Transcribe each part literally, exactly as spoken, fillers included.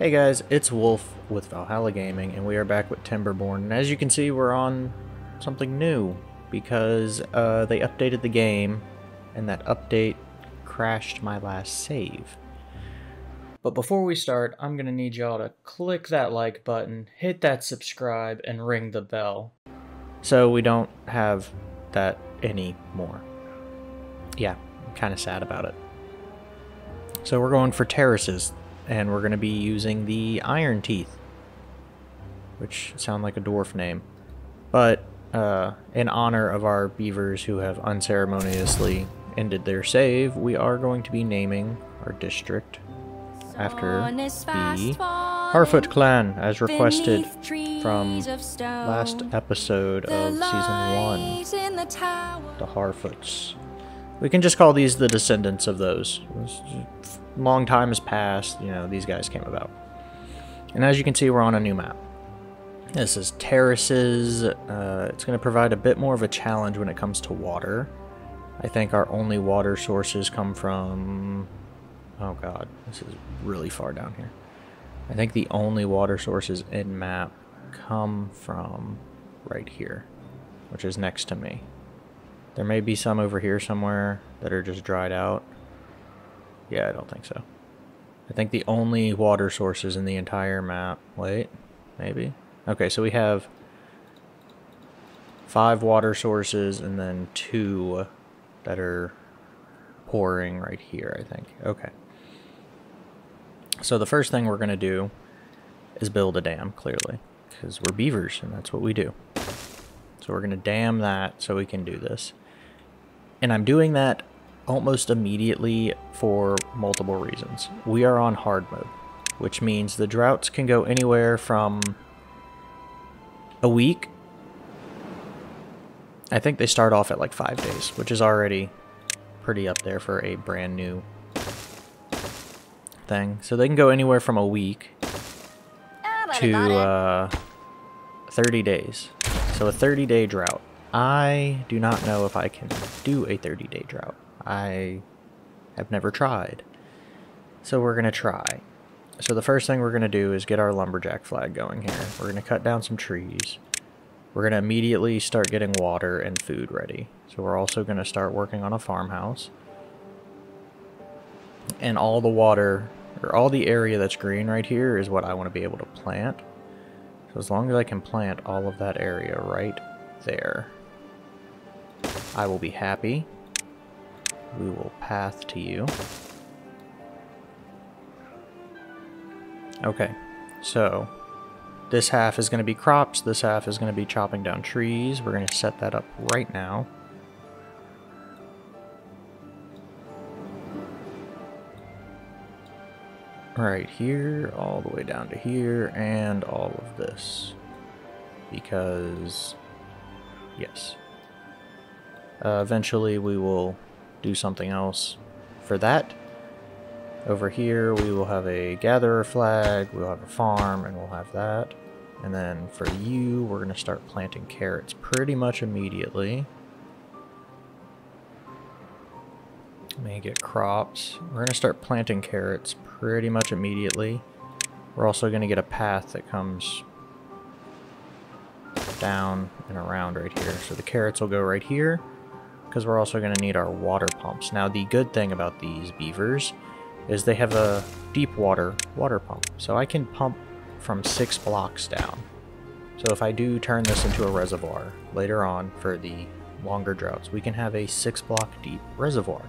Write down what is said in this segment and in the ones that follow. Hey guys, it's Wolf with Valhalla Gaming, and we are back with Timberborn. And as you can see, we're on something new, because uh, they updated the game, and that update crashed my last save. But before we start, I'm going to need y'all to click that like button, hit that subscribe, and ring the bell. So we don't have that anymore. Yeah, I'm kind of sad about it. So we're going for terraces. And we're going to be using the Iron Teeth, which sound like a dwarf name, but uh, in honor of our beavers who have unceremoniously ended their save, we are going to be naming our district after the Harfoot clan, as requested from last episode of season one, the Harfoots. We can just call these the descendants of those. Long time has passed, you know, these guys came about. And as you can see, we're on a new map. This is Terraces. Uh, it's going to provide a bit more of a challenge when it comes to water. I think our only water sources come from... Oh god, this is really far down here. I think the only water sources in map come from right here, which is next to me. There may be some over here somewhere that are just dried out. Yeah, I don't think so. I think the only water sources in the entire map... Wait, maybe? Okay, so we have five water sources and then two that are pouring right here, I think. Okay. So the first thing we're going to do is build a dam, clearly. Because we're beavers, and that's what we do. So we're going to dam that so we can do this. And I'm doing that almost immediately for multiple reasons. We are on hard mode, which means the droughts can go anywhere from a week. I think they start off at like five days, which is already pretty up there for a brand new thing. So they can go anywhere from a week to uh, thirty days. So a thirty day drought. I do not know if I can do a thirty day drought. I have never tried. So we're going to try. So the first thing we're going to do is get our lumberjack flag going here. We're going to cut down some trees. We're going to immediately start getting water and food ready. So we're also going to start working on a farmhouse. And all the water, or all the area that's green right here is what I want to be able to plant. So as long as I can plant all of that area right there, I will be happy. We will path to you. Okay, so this half is going to be crops, this half is going to be chopping down trees. We're going to set that up right now. Right here, all the way down to here, and all of this. Because, yes. Uh, eventually we will do something else for that. Over here we will have a gatherer flag, we'll have a farm, and we'll have that. And then for you, we're going to start planting carrots pretty much immediately. Let me get crops. We're going to start planting carrots pretty much immediately. We're also going to get a path that comes down and around right here. So the carrots will go right here, because we're also going to need our water pumps. Now, the good thing about these beavers is they have a deep water water pump. So I can pump from six blocks down. So if I do turn this into a reservoir later on for the longer droughts, we can have a six block deep reservoir.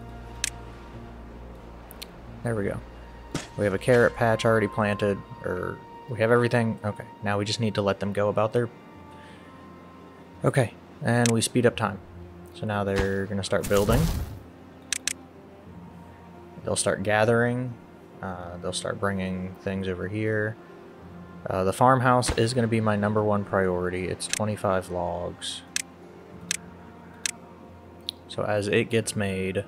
There we go. We have a carrot patch already planted, or we have everything. Okay, now we just need to let them go about their... Okay, and we speed up time. So now they're going to start building. They'll start gathering. Uh, they'll start bringing things over here. Uh, the farmhouse is going to be my number one priority. It's twenty-five logs. So as it gets made,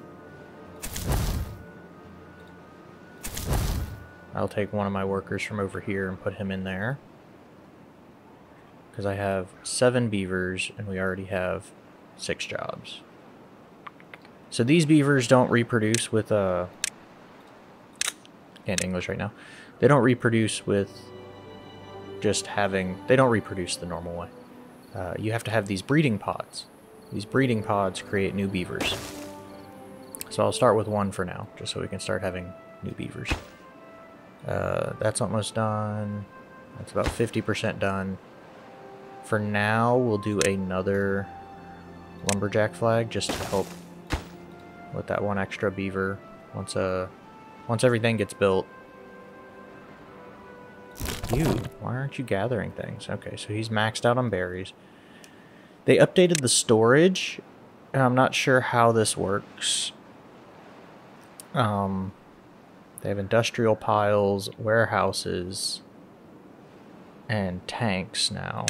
I'll take one of my workers from over here and put him in there. Because I have seven beavers and we already have six jobs. So these beavers don't reproduce with, uh, in English right now, They don't reproduce with just having... They don't reproduce the normal way. Uh, you have to have these breeding pods. These breeding pods create new beavers. So I'll start with one for now, just so we can start having new beavers. Uh, that's almost done. That's about fifty percent done. For now, we'll do another lumberjack flag just to help with that one extra beaver. Once uh, once everything gets built. You, why aren't you gathering things? Okay, so he's maxed out on berries. They updated the storage, and I'm not sure how this works. Um, they have industrial piles, warehouses, and tanks now.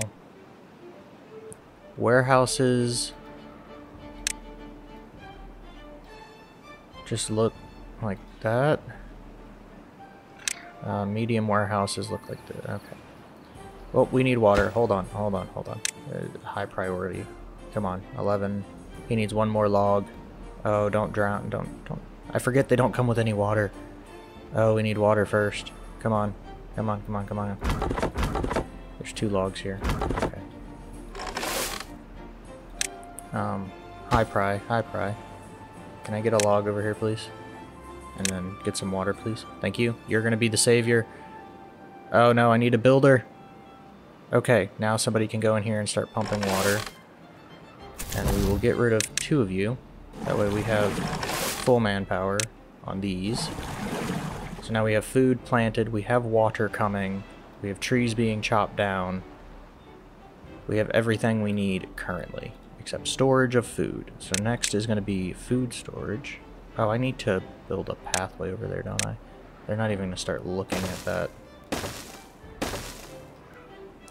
Warehouses just look like that. Uh, medium warehouses look like that. Okay. Oh, we need water. Hold on, hold on, hold on. Uh, high priority. Come on, eleven. He needs one more log. Oh, don't drown. Don't, don't. I forget they don't come with any water. Oh, we need water first. Come on, come on, come on, come on. There's two logs here. Okay. Um, high pri, high pri. Can I get a log over here, please? And then get some water, please. Thank you. You're going to be the savior. Oh, no, I need a builder. Okay, now somebody can go in here and start pumping water. And we will get rid of two of you. That way we have full manpower on these. So now we have food planted. We have water coming. We have trees being chopped down. We have everything we need currently, except storage of food. So next is going to be food storage. Oh, I need to build a pathway over there, don't I? They're not even going to start looking at that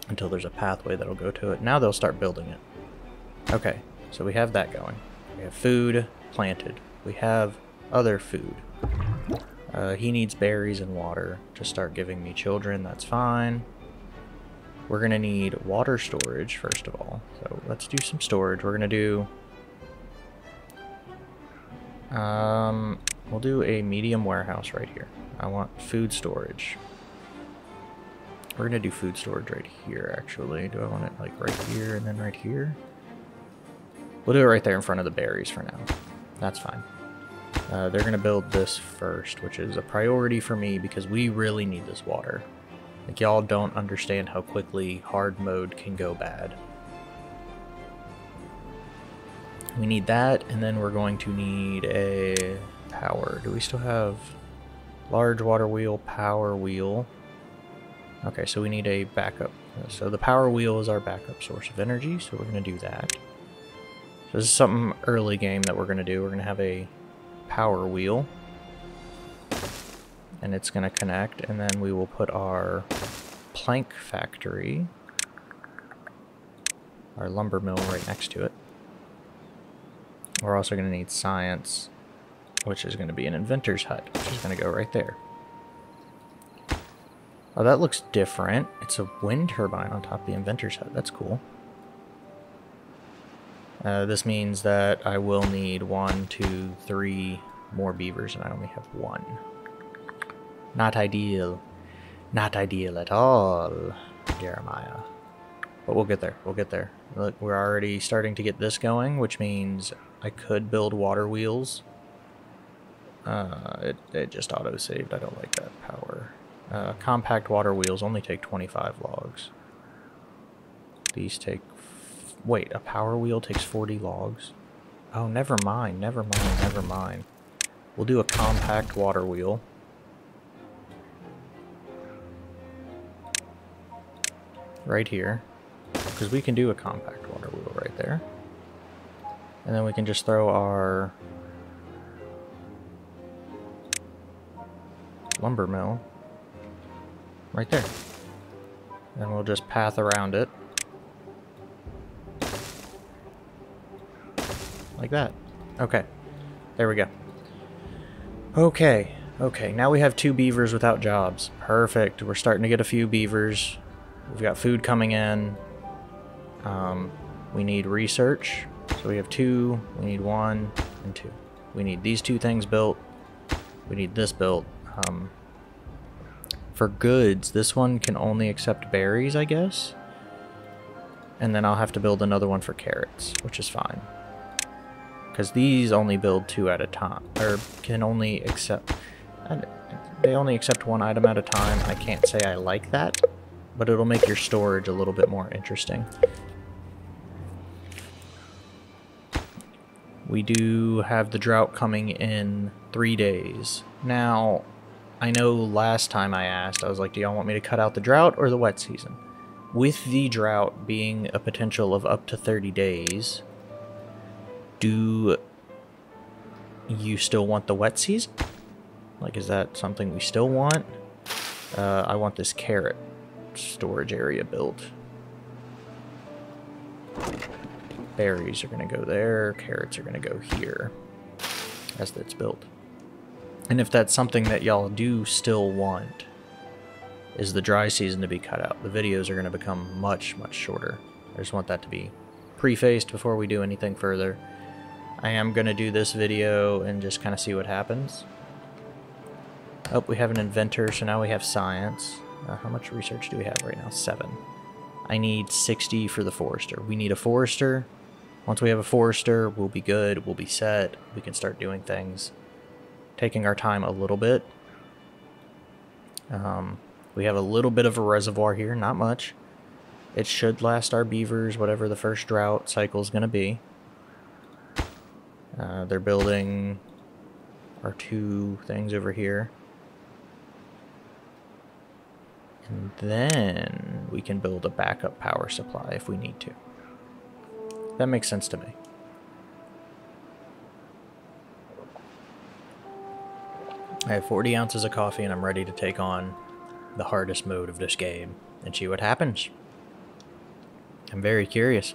until there's a pathway that'll go to it. Now they'll start building it. Okay, so we have that going. We have food planted. We have other food. Uh, he needs berries and water to start giving me children. That's fine. We're going to need water storage, first of all. So let's do some storage. We're going to do... Um, we'll do a medium warehouse right here. I want food storage. We're gonna do food storage right here, actually. Do I want it like right here and then right here? We'll do it right there in front of the berries for now. That's fine. Uh, they're gonna build this first, which is a priority for me because we really need this water. Like, y'all don't understand how quickly hard mode can go bad. We need that, and then we're going to need a power. Do we still have large water wheel, power wheel? Okay, so we need a backup. So the power wheel is our backup source of energy, so we're going to do that. So this is something early game that we're going to do. We're going to have a power wheel, and it's going to connect, and then we will put our plank factory, our lumber mill right next to it. We're also going to need science, which is going to be an inventor's hut, which is going to go right there. Oh, that looks different. It's a wind turbine on top of the inventor's hut. That's cool. Uh, this means that I will need one, two, three more beavers, and I only have one. Not ideal. Not ideal at all, Jeremiah. But we'll get there. We'll get there. Look, we're already starting to get this going, which means... I could build water wheels. Uh, it, it just auto-saved. I don't like that power. Uh, compact water wheels only take twenty-five logs. These take... F Wait, a power wheel takes forty logs? Oh, never mind, never mind, never mind. We'll do a compact water wheel. Right here. Because we can do a compact water wheel right there. And then we can just throw our lumber mill right there. And we'll just path around it. Like that. Okay. There we go. Okay. Okay. Now we have two beavers without jobs. Perfect. We're starting to get a few beavers. We've got food coming in. Um, we need research. So we have two, we need one, and two. We need these two things built. We need this built. Um, for goods. This one can only accept berries, I guess. And then I'll have to build another one for carrots, which is fine. Because these only build two at a time, or can only accept... They only accept one item at a time. I can't say I like that, but it'll make your storage a little bit more interesting. We do have the drought coming in three days. Now, I know last time I asked, I was like, do y'all want me to cut out the drought or the wet season? With the drought being a potential of up to thirty days, do you still want the wet season? Like, is that something we still want? Uh, I want this carrot storage area built. Berries are gonna go there, carrots are gonna go here as that's built. And if that's something that y'all do still want, is the dry season to be cut out. The videos are gonna become much, much shorter. I just want that to be prefaced before we do anything further. I am gonna do this video and just kind of see what happens. Oh, we have an inventor, so now we have science. Uh, how much research do we have right now? Seven. I need sixty for the forester. We need a forester. Once we have a forester, we'll be good. We'll be set. We can start doing things. Taking our time a little bit. Um, we have a little bit of a reservoir here. Not much. It should last our beavers, whatever the first drought cycle is going to be. Uh, they're building our two things over here. And then we can build a backup power supply if we need to. That makes sense to me. I have forty ounces of coffee and I'm ready to take on the hardest mode of this game and see what happens. I'm very curious.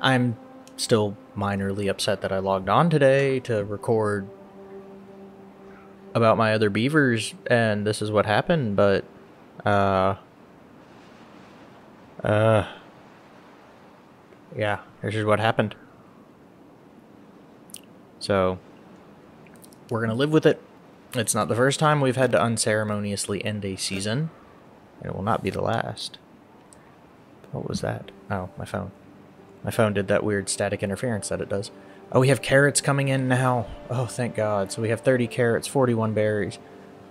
I'm still minorly upset that I logged on today to record about my other beavers and this is what happened, but Uh, uh, yeah, this is what happened. So, we're gonna live with it. It's not the first time we've had to unceremoniously end a season, and it will not be the last. What was that? Oh, my phone. My phone did that weird static interference that it does. Oh, we have carrots coming in now. Oh, thank God. So we have thirty carrots, forty-one berries.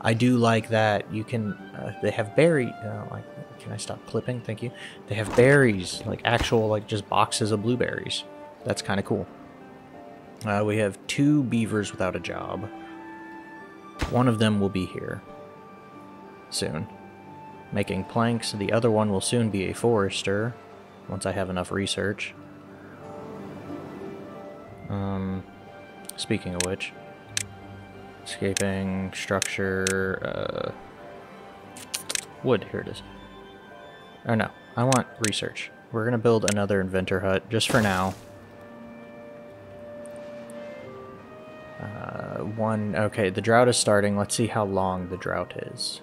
I do like that you can, uh, they have berry, uh, like, can I stop clipping? Thank you. They have berries, like actual, like just boxes of blueberries. That's kind of cool. Uh, we have two beavers without a job. One of them will be here soon, making planks. The other one will soon be a forester, once I have enough research. Um, speaking of which, escaping, structure, uh, wood, here it is. Oh no, I want research. We're gonna build another inventor hut, just for now. Uh, one, okay, the drought is starting. Let's see how long the drought is.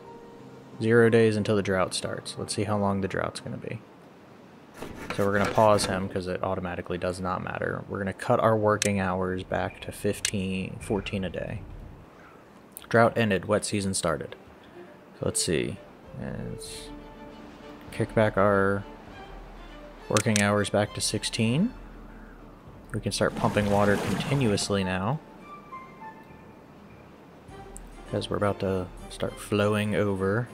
Zero days until the drought starts. Let's see how long the drought's gonna be. So we're gonna pause him, because it automatically does not matter. We're gonna cut our working hours back to fifteen, fourteen a day. Drought ended, wet season started. So let's see. Let's kick back our working hours back to sixteen. We can start pumping water continuously now, because we're about to start flowing over.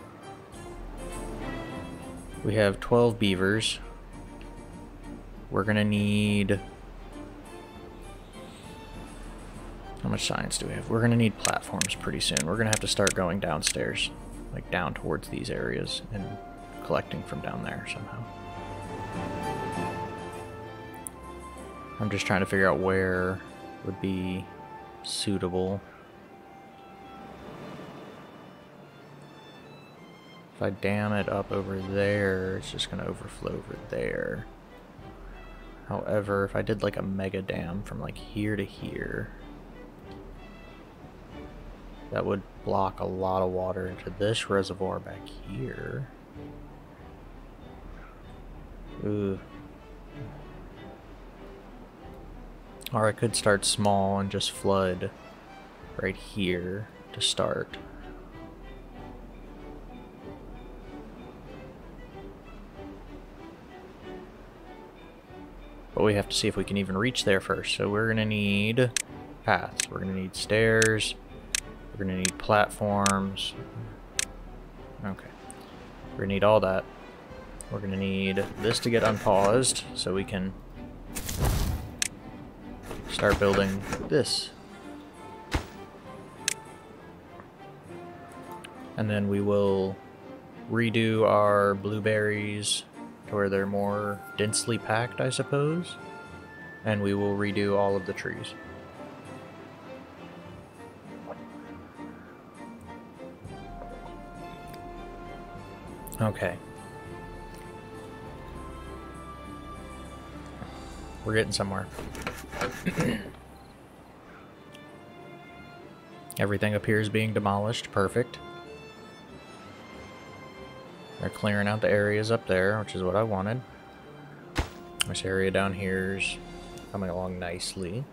We have twelve beavers. We're gonna need... How much science do we have? We're going to need platforms pretty soon. We're going to have to start going downstairs, like down towards these areas and collecting from down there somehow. I'm just trying to figure out where would be suitable. If I dam it up over there, it's just going to overflow over there. However, if I did like a mega dam from like here to here, that would block a lot of water into this reservoir back here. Ooh. Or I could start small and just flood right here to start. but we have to see if we can even reach there first. So we're gonna need paths, we're gonna need stairs, we're gonna need platforms. Okay, we're gonna need all that. We're gonna need this to get unpaused so we can start building this. And then we will redo our blueberries to where they're more densely packed, I suppose. And we will redo all of the trees. Okay. We're getting somewhere. Everything appears being demolished. Perfect. They're clearing out the areas up there, which is what I wanted. This area down here's coming along nicely.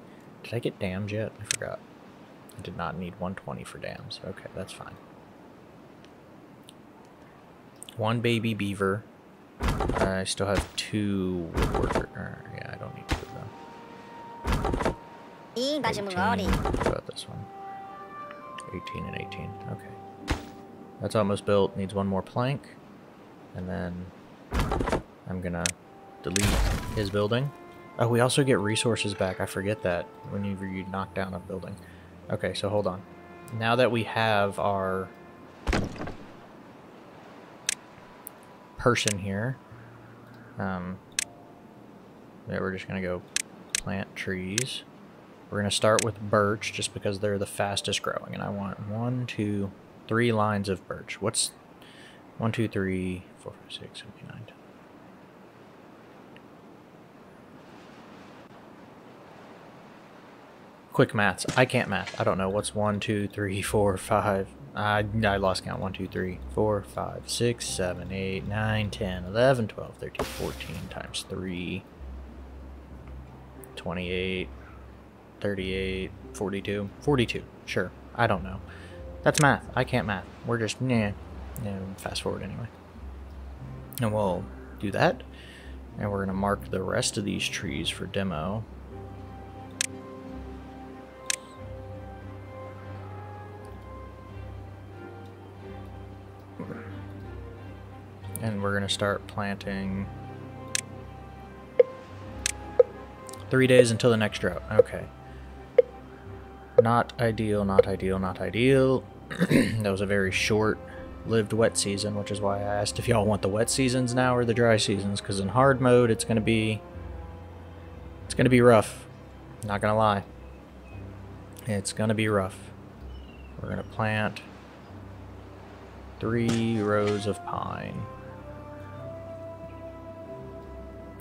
Did I get dams yet? I forgot. I did not need one twenty for dams. Okay, that's fine. One baby beaver. I still have two woodworker. Yeah, I don't need two of them. eighteen. What about this one? eighteen and eighteen. Okay. That's almost built. Needs one more plank. And then I'm gonna delete his building. Oh, we also get resources back. I forget that whenever you knock down a building. Okay, so hold on. Now that we have our person here, um, yeah, we're just gonna go plant trees. We're gonna start with birch just because they're the fastest growing, and I want one, two, three lines of birch. What's one, two, three, four, five, six, seven, eight, nine. Quick maths. I can't math. I don't know. What's one, two, three, four, five? I, I lost count. one, two, three, four, five, six, seven, eight, nine, ten, eleven, twelve, thirteen, fourteen times three. twenty-eight, thirty-eight, forty-two. forty-two. Sure. I don't know. That's math. I can't math. We're just, nah. And fast forward anyway. And we'll do that. And we're going to mark the rest of these trees for demo. And we're going to start planting. Three days until the next drought. Okay. Not ideal, not ideal, not ideal. That was a very short lived wet season, which is why I asked if y'all want the wet seasons now or the dry seasons, because in hard mode it's gonna be it's gonna be rough. Not gonna lie, it's gonna be rough. We're gonna plant three rows of pine,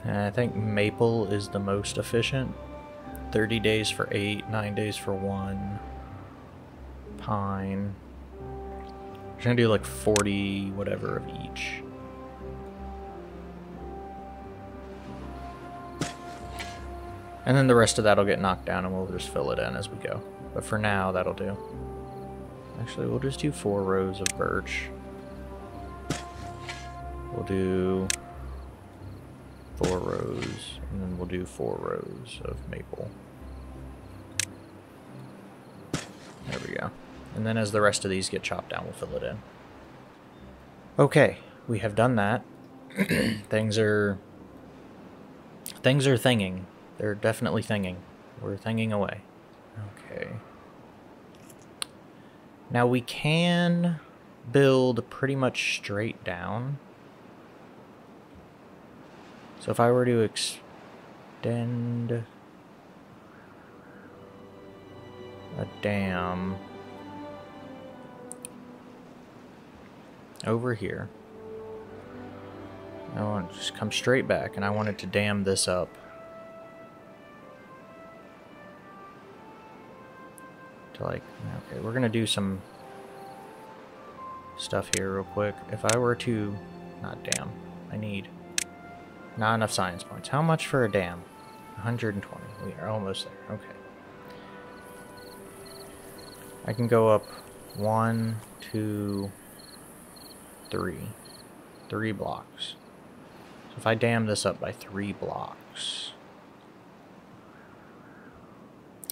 and I think maple is the most efficient. Thirty days for eight, nine days for one pine. I'm gonna do like forty whatever of each. And then the rest of that'll get knocked down and we'll just fill it in as we go. But for now, that'll do. Actually, we'll just do four rows of birch. We'll do four rows, and then we'll do four rows of maple. There we go. And then as the rest of these get chopped down, we'll fill it in. Okay, we have done that. Things are... Things are thinging. They're definitely thinging. We're thinging away. Okay. Now we can build pretty much straight down. So if I were to extend a dam over here, I want to just come straight back, and I wanted to dam this up to like, okay, we're gonna do some stuff here real quick. If I were to, not dam, I need not enough science points. How much for a dam? one hundred twenty. We are almost there. Okay, I can go up one, two, three. Three blocks. So if I dam this up by three blocks,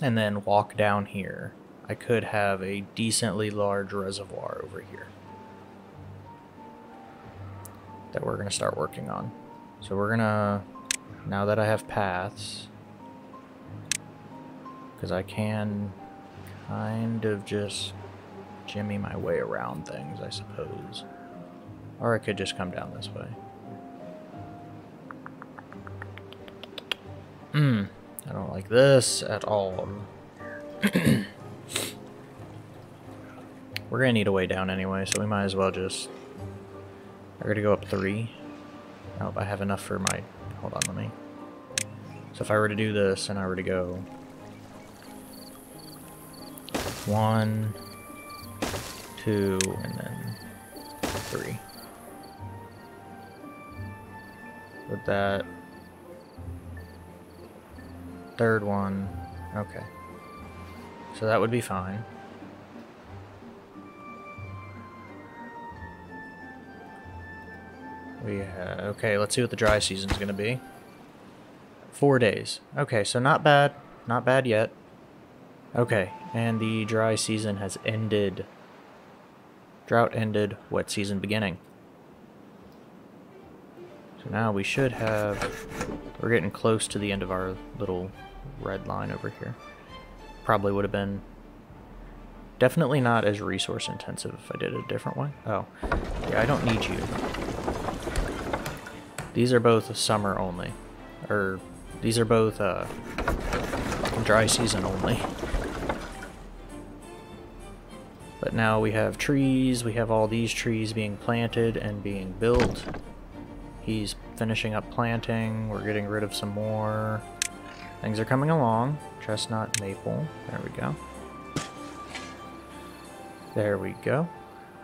and then walk down here, I could have a decently large reservoir over here that we're going to start working on. So we're going to, now that I have paths, because I can kind of just jimmy my way around things, I suppose. Or I could just come down this way. Mmm. I don't like this at all. We're going to need a way down anyway, so we might as well just... I'm going to go up three. Nope, I have enough for my... Hold on, let me... So if I were to do this, and I were to go... One... Two, and then... Three. With that... Third one... Okay. So that would be fine. We have, okay, let's see what the dry season's going to be. Four days. Okay, so not bad. Not bad yet. Okay, and the dry season has ended. Drought ended, wet season beginning. So now we should have... We're getting close to the end of our little red line over here. Probably would have been... Definitely not as resource intensive if I did a different one. Oh, yeah, I don't need you. These are both summer only, or these are both uh, dry season only. But now we have trees, we have all these trees being planted and being built. He's finishing up planting, we're getting rid of some more. Things are coming along. Chestnut, maple, there we go. There we go,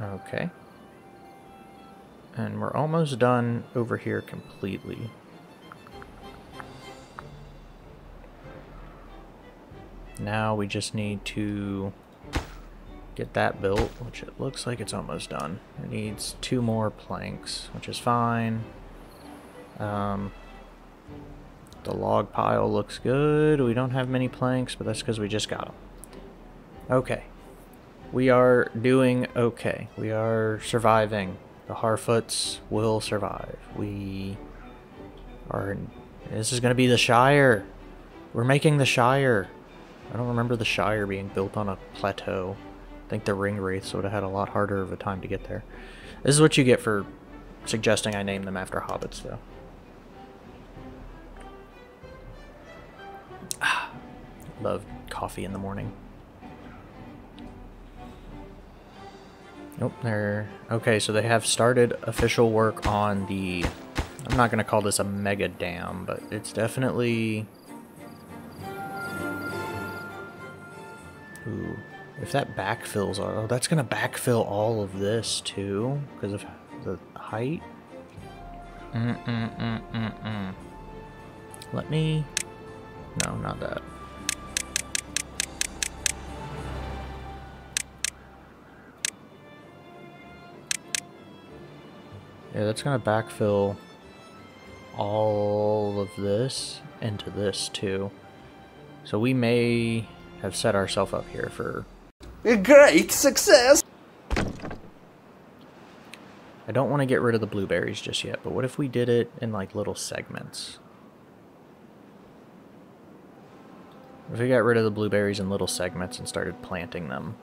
okay. And we're almost done over here completely. Now we just need to get that built, which it looks like it's almost done. It needs two more planks, which is fine. Um, the log pile looks good. We don't have many planks, but that's because we just got them. Okay. We are doing okay. We are surviving. The Harfoots will survive. We are... This is going to be the Shire. We're making the Shire. I don't remember the Shire being built on a plateau. I think the Ring Wraiths would have had a lot harder of a time to get there. This is what you get for suggesting I name them after hobbits, though. Ah, love coffee in the morning. Nope, they're... Okay, so they have started official work on the... I'm not going to call this a mega dam, but it's definitely... Ooh, if that backfills... Oh, that's going to backfill all of this, too, because of the height. Mm-mm-mm-mm-mm. Let me... No, not that. Yeah, that's going to backfill all of this into this, too. So we may have set ourselves up here for... A great success! I don't want to get rid of the blueberries just yet, but what if we did it in, like, little segments? If we got rid of the blueberries in little segments and started planting them.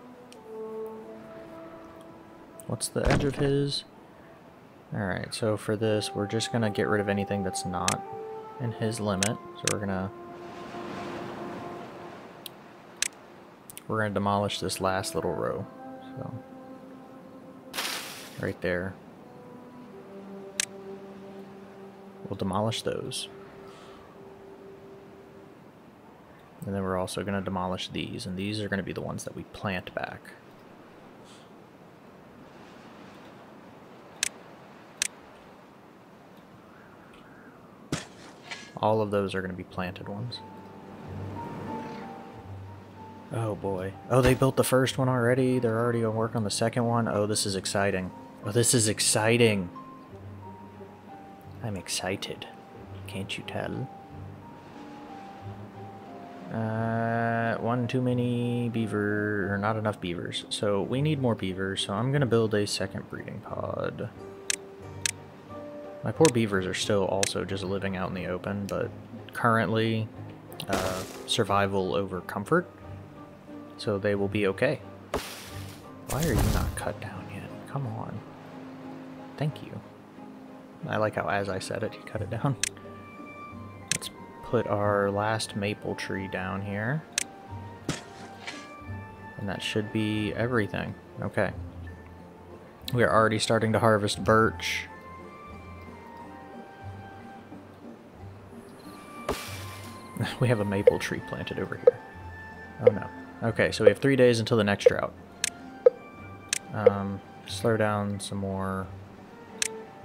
What's the edge of his... Alright, so for this, we're just going to get rid of anything that's not in his limit. So we're going to... We're going to demolish this last little row. So... Right there. We'll demolish those. And then we're also going to demolish these. And these are going to be the ones that we plant back. All of those are going to be planted ones. Oh boy. Oh, they built the first one already. They're already on work on the second one. Oh, this is exciting. Oh, this is exciting. I'm excited. Can't you tell? Uh, one too many beaver, or not enough beavers. So we need more beavers, so I'm gonna build a second breeding pod. My poor beavers are still also just living out in the open, but currently uh, survival over comfort, so they will be okay. Why are you not cut down yet? Come on. Thank you. I like how as I said it, he cut it down. Let's put our last maple tree down here. And that should be everything. Okay. We are already starting to harvest birch. We have a maple tree planted over here. Oh no. Okay, so we have three days until the next drought. Um, slow down some more.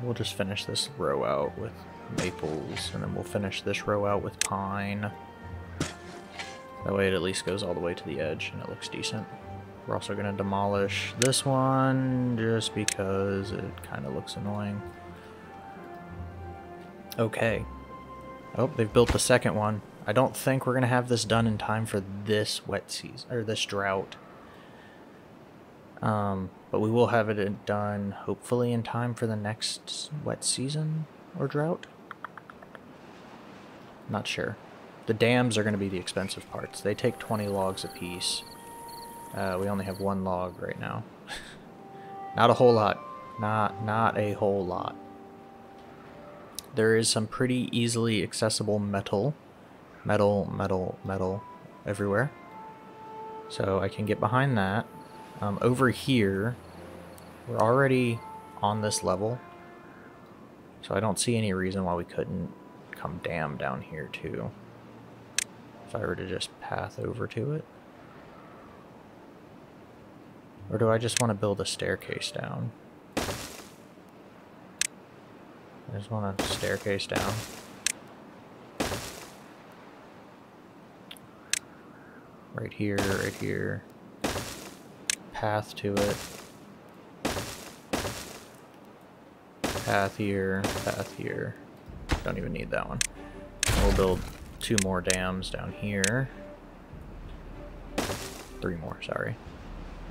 We'll just finish this row out with maples, and then we'll finish this row out with pine. That way it at least goes all the way to the edge, and it looks decent. We're also going to demolish this one, just because it kind of looks annoying. Okay. Oh, they've built the second one. I don't think we're going to have this done in time for this wet season, or this drought. Um, but we will have it done, hopefully, in time for the next wet season or drought. Not sure. The dams are going to be the expensive parts. They take twenty logs apiece. Uh, we only have one log right now. Not a whole lot. Not, not a whole lot. There is some pretty easily accessible metal. Metal, metal, metal everywhere. So I can get behind that. Um, over here, we're already on this level, so I don't see any reason why we couldn't come dam down here too, if I were to just path over to it. Or do I just want to build a staircase down? I just want a staircase down. Right here, right here. Path to it. Path here, path here. Don't even need that one. We'll build two more dams down here. Three more, sorry.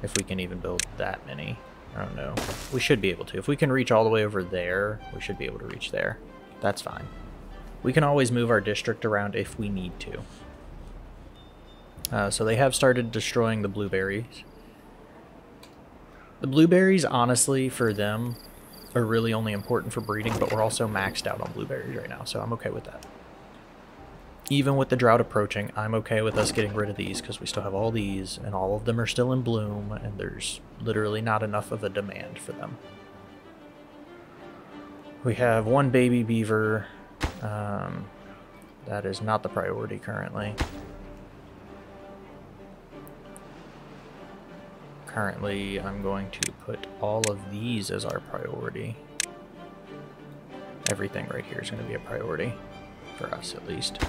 If we can even build that many. I don't know. We should be able to. If we can reach all the way over there, we should be able to reach there. That's fine. We can always move our district around if we need to. Uh, so they have started destroying the blueberries. The blueberries, honestly, for them, are really only important for breeding, but we're also maxed out on blueberries right now, so I'm okay with that. Even with the drought approaching, I'm okay with us getting rid of these, because we still have all these, and all of them are still in bloom, and there's literally not enough of a demand for them. We have one baby beaver. Um, that is not the priority currently. Currently, I'm going to put all of these as our priority. Everything right here is going to be a priority, for us at least.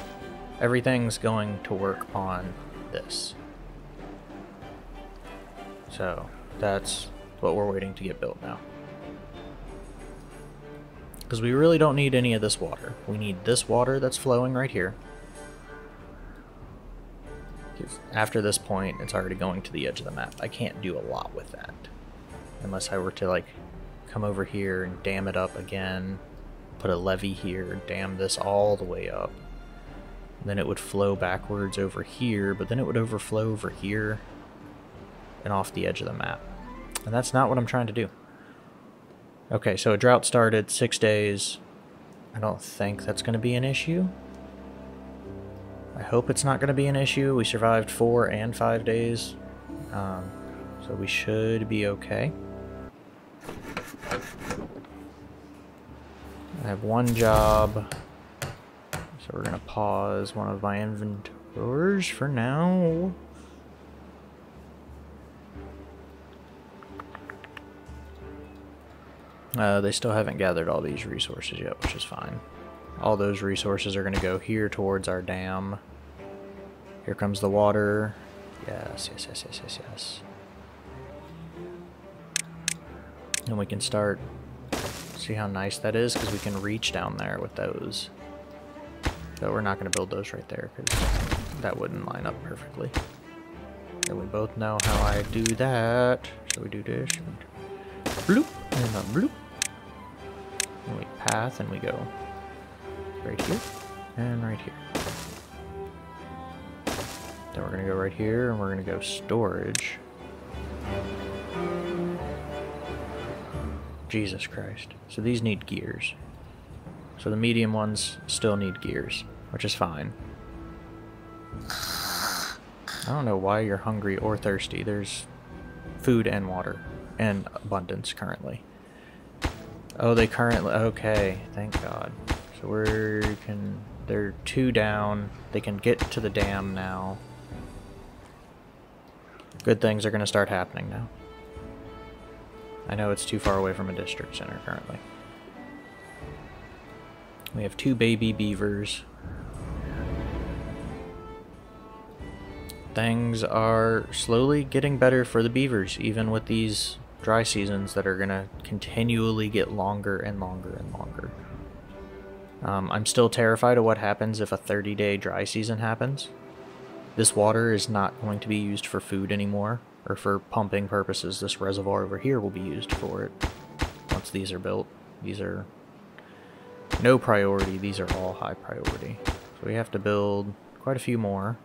Everything's going to work on this. So, that's what we're waiting to get built now. Because we really don't need any of this water. We need this water that's flowing right here. After this point, it's already going to the edge of the map. I can't do a lot with that. Unless I were to, like, come over here and dam it up again, put a levee here, dam this all the way up. And then it would flow backwards over here, but then it would overflow over here and off the edge of the map. And that's not what I'm trying to do. Okay, so a drought started, six days. I don't think that's going to be an issue. I hope it's not going to be an issue. We survived four and five days, um, so we should be okay. I have one job, so we're going to pause one of my inventories for now. Uh, they still haven't gathered all these resources yet, which is fine. All those resources are going to go here towards our dam. Here comes the water. Yes, yes, yes, yes, yes, yes. And we can start. See how nice that is? Because we can reach down there with those. But we're not going to build those right there because that wouldn't line up perfectly. And we both know how I do that. So we do this. And bloop. And a bloop. And we pass and we go right here. And right here. Then we're going to go right here. And we're going to go storage. Jesus Christ. So these need gears. So the medium ones still need gears, which is fine. I don't know why you're hungry or thirsty. There's food and water and abundance currently. Oh, they currently... Okay, thank God. So we're... Can, they're two down. They can get to the dam now. Good things are going to start happening now. I know it's too far away from a district center currently. We have two baby beavers. Things are slowly getting better for the beavers, even with these dry seasons that are gonna continually get longer and longer and longer. Um, I'm still terrified of what happens if a thirty day dry season happens. This water is not going to be used for food anymore, or for pumping purposes. This reservoir over here will be used for it once these are built. These are... no priority, these are all high priority. So we have to build quite a few more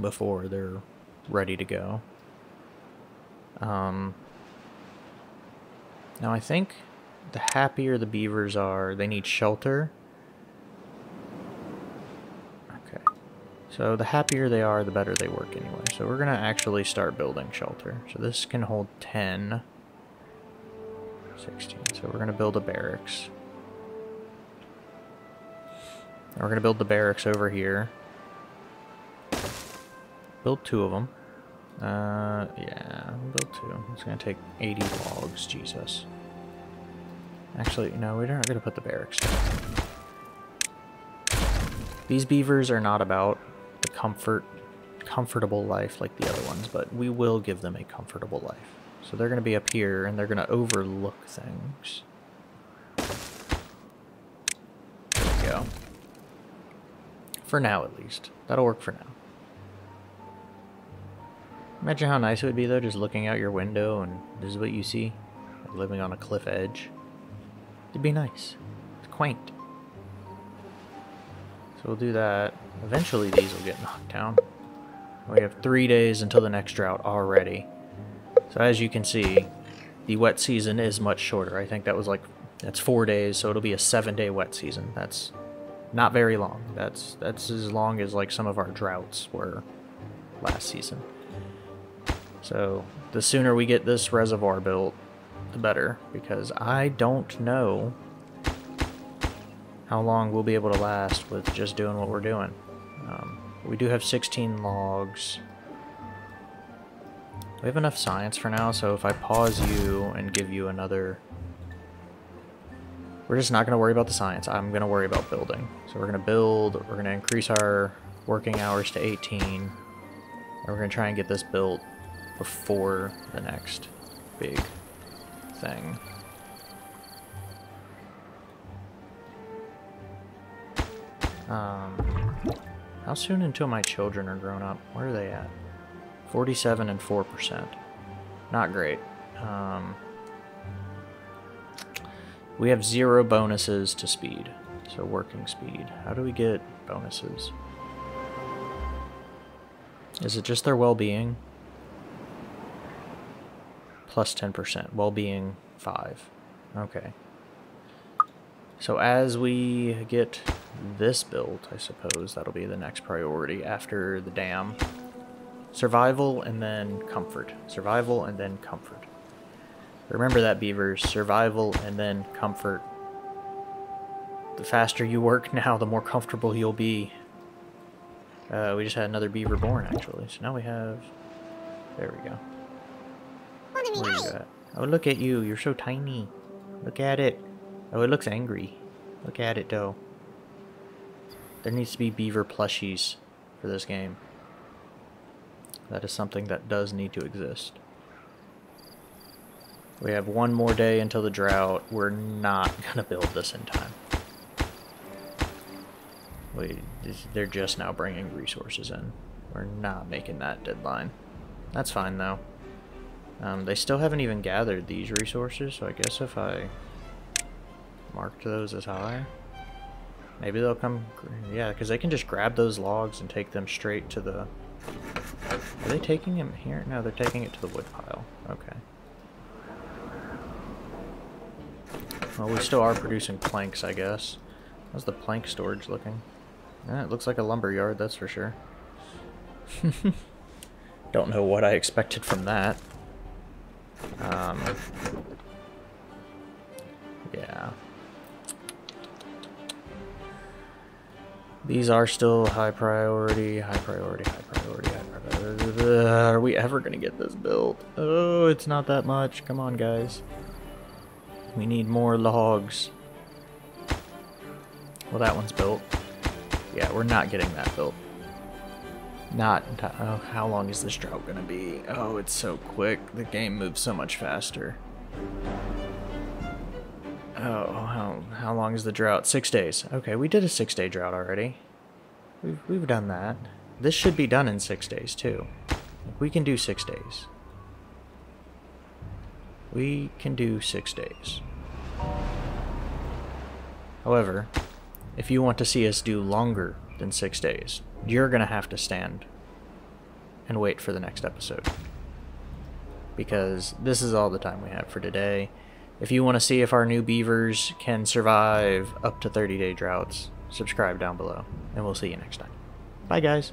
before they're ready to go. Um, now I think the happier the beavers are, they need shelter. Okay. So the happier they are, the better they work anyway. So we're gonna actually start building shelter. So this can hold ten. sixteen. So we're going to build a barracks. And we're going to build the barracks over here. Build two of them. Uh, yeah, build two. It's going to take eighty logs, Jesus. Actually, no, we're not going to put the barracks down. These beavers are not about the comfort, comfortable life like the other ones, but we will give them a comfortable life. So they're going to be up here, and they're going to overlook things. There we go. For now, at least. That'll work for now. Imagine how nice it would be, though, just looking out your window, and this is what you see. Like living on a cliff edge. It'd be nice. It's quaint. So we'll do that. Eventually, these will get knocked down. We have three days until the next drought already. So as you can see, the wet season is much shorter. I think that was like, that's four days, so it'll be a seven day wet season. That's not very long. That's that's as long as like some of our droughts were last season. So the sooner we get this reservoir built, the better, because I don't know how long we'll be able to last with just doing what we're doing. Um, we do have sixteen logs. We have enough science for now, so if I pause you and give you another... We're just not going to worry about the science. I'm going to worry about building. So we're going to build, we're going to increase our working hours to eighteen, and we're going to try and get this built before the next big thing. Um, how soon until my children are grown up? Where are they at? forty-seven and four percent. Not great. Um, we have zero bonuses to speed. So working speed. How do we get bonuses? Is it just their well-being? Plus ten percent. Well-being, five. Okay. So as we get this built, I suppose that'll be the next priority after the dam. Survival and then comfort. Survival and then comfort. Remember that, beavers. Survival and then comfort. The faster you work now, the more comfortable you'll be. Uh, we just had another beaver born, actually. So now we have... There we go. Where you at? Oh, look at you. You're so tiny. Look at it. Oh, it looks angry. Look at it, though. There needs to be beaver plushies for this game. That is something that does need to exist. We have one more day until the drought. We're not gonna build this in time. We, they're just now bringing resources in. We're not making that deadline. That's fine, though. Um, they still haven't even gathered these resources, so I guess if I marked those as high, maybe they'll come... Yeah, because they can just grab those logs and take them straight to the... Are they taking them here? No, they're taking it to the wood pile. Okay. Well, we still are producing planks, I guess. How's the plank storage looking? Yeah, it looks like a lumber yard, that's for sure. Don't know what I expected from that. Um, yeah. These are still high priority, high priority, high priority, high priority. Uh, are we ever going to get this built? Oh, it's not that much. Come on, guys. We need more logs. Well, that one's built. Yeah, we're not getting that built. Not... Oh, how long is this drought going to be? Oh, it's so quick. The game moves so much faster. Oh, how, how long is the drought? Six days. Okay, we did a six-day drought already. We've, we've done that. This should be done in six days, too. We can do six days. We can do six days. However, if you want to see us do longer than six days, you're going to have to stand and wait for the next episode. Because this is all the time we have for today. If you want to see if our new beavers can survive up to thirty-day droughts, subscribe down below, and we'll see you next time. Bye, guys.